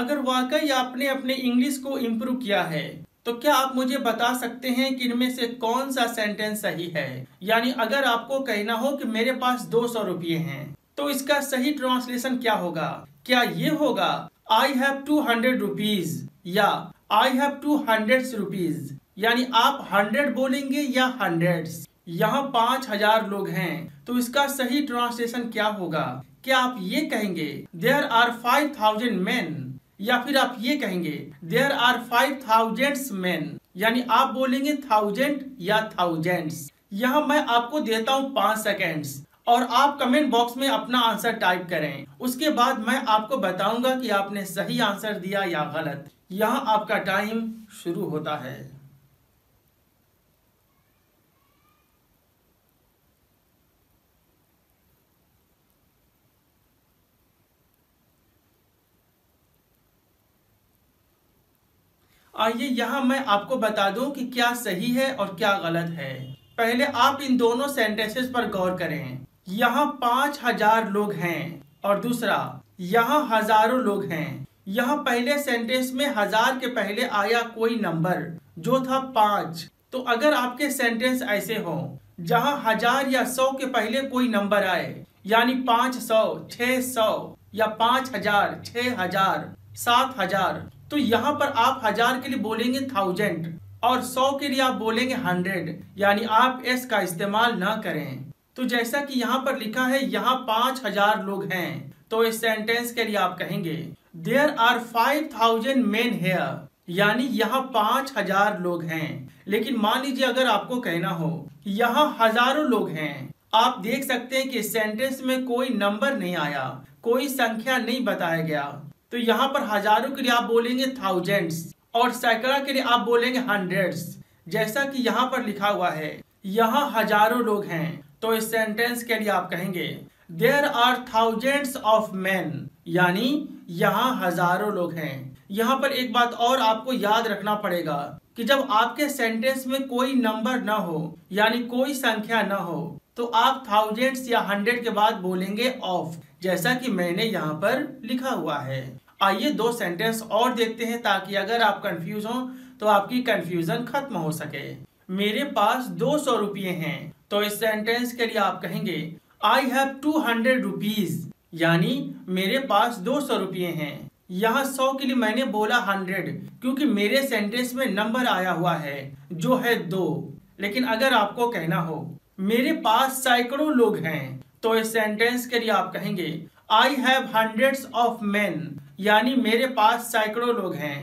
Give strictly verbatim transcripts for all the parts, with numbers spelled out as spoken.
अगर वाकई आपने अपने इंग्लिश को इम्प्रूव किया है तो क्या आप मुझे बता सकते हैं कि इनमें से कौन सा सेंटेंस सही है। यानी अगर आपको कहना हो कि मेरे पास दो सौ रुपये हैं तो इसका सही ट्रांसलेशन क्या होगा। क्या ये होगा I have two hundred rupees या I have two hundred rupees. यानी आप हंड्रेड बोलेंगे या हंड्रेड। यहाँ पाँच हजार लोग हैं तो इसका सही ट्रांसलेशन क्या होगा। क्या आप ये कहेंगे there are five thousand man या फिर आप ये कहेंगे there are five thousand man. यानी आप बोलेंगे थाउजेंड या थाउजेंड्स। यहाँ मैं आपको देता हूँ पाँच सेकेंड्स और आप कमेंट बॉक्स में अपना आंसर टाइप करें। उसके बाद मैं आपको बताऊंगा कि आपने सही आंसर दिया या गलत। यहाँ आपका टाइम शुरू होता है। आइए यहाँ मैं आपको बता दूं कि क्या सही है और क्या गलत है। पहले आप इन दोनों सेंटेंसेस पर गौर करें। यहाँ पाँच हजार लोग हैं और दूसरा यहाँ हजारों लोग हैं। यहाँ पहले सेंटेंस में हजार के पहले आया कोई नंबर जो था पाँच। तो अगर आपके सेंटेंस ऐसे हो जहाँ हजार या सौ के पहले कोई नंबर आए यानी पाँच सौ, छः सौ या पाँच हजार, छः हजार, सात हजार, तो यहाँ पर आप हजार के लिए बोलेंगे थाउजेंड और सौ के लिए आप बोलेंगे हंड्रेड। यानी आप एस का इस्तेमाल ना करें। तो जैसा कि यहाँ पर लिखा है यहाँ पाँच हजार लोग हैं तो इस सेंटेंस के लिए आप कहेंगे there are five thousand men here. यानी यहाँ पाँच हजार लोग हैं। लेकिन मान लीजिए अगर आपको कहना हो यहाँ हजारों लोग हैं। आप देख सकते हैं कि इस सेंटेंस में कोई नंबर नहीं आया, कोई संख्या नहीं बताया गया। तो यहाँ पर हजारों के लिए आप बोलेंगे थाउजेंड्स और सैकड़ा के लिए आप बोलेंगे हंड्रेड्स। जैसा कि यहाँ पर लिखा हुआ है यहाँ हजारों लोग हैं तो इस सेंटेंस के लिए आप कहेंगे there are thousands of man. यानी यहाँ हजारों लोग हैं। यहाँ पर एक बात और आपको याद रखना पड़ेगा कि जब आपके सेंटेंस में कोई नंबर ना हो यानी कोई संख्या ना हो तो आप थाउजेंड्स या हंड्रेड के बाद बोलेंगे ऑफ, जैसा कि मैंने यहाँ पर लिखा हुआ है। आइए दो सेंटेंस और देखते हैं ताकि अगर आप कंफ्यूज हो तो आपकी कंफ्यूजन खत्म हो सके। मेरे पास दो सौ रुपये हैं तो इस सेंटेंस के लिए आप कहेंगे I have two hundred rupees. यानी मेरे पास दो सौ रुपये हैं। यहाँ सौ के लिए मैंने बोला हंड्रेड क्योंकि मेरे सेंटेंस में नंबर आया हुआ है जो है दो। लेकिन अगर आपको कहना हो मेरे पास सैकड़ों लोग हैं तो इस सेंटेंस के लिए आप कहेंगे I have hundreds of man. यानी मेरे पास सैकड़ों लोग हैं।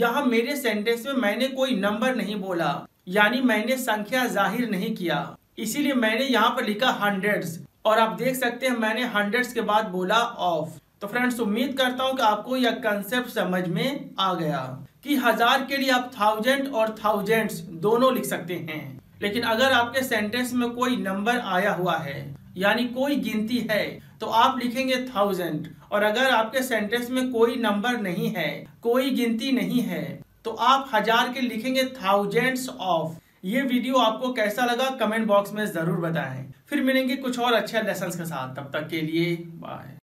यहाँ मेरे सेंटेंस में मैंने कोई नंबर नहीं बोला यानी मैंने संख्या जाहिर नहीं किया, इसीलिए मैंने यहाँ पर लिखा हंड्रेड्स और आप देख सकते हैं मैंने हंड्रेड्स के बाद बोला ऑफ। तो फ्रेंड्स उम्मीद करता हूँ कि आपको यह कंसेप्ट समझ में आ गया कि हजार के लिए आप थाउजेंड और थाउजेंड्स दोनों लिख सकते हैं। लेकिन अगर आपके सेंटेंस में कोई नंबर आया हुआ है यानी कोई गिनती है तो आप लिखेंगे थाउजेंड और अगर आपके सेंटेंस में कोई नंबर नहीं है, कोई गिनती नहीं है, तो आप हजार के लिखेंगे थाउजेंड्स ऑफ। ये वीडियो आपको कैसा लगा कमेंट बॉक्स में जरूर बताएं। फिर मिलेंगे कुछ और अच्छे लेसन्स के साथ। तब तक के लिए बाय।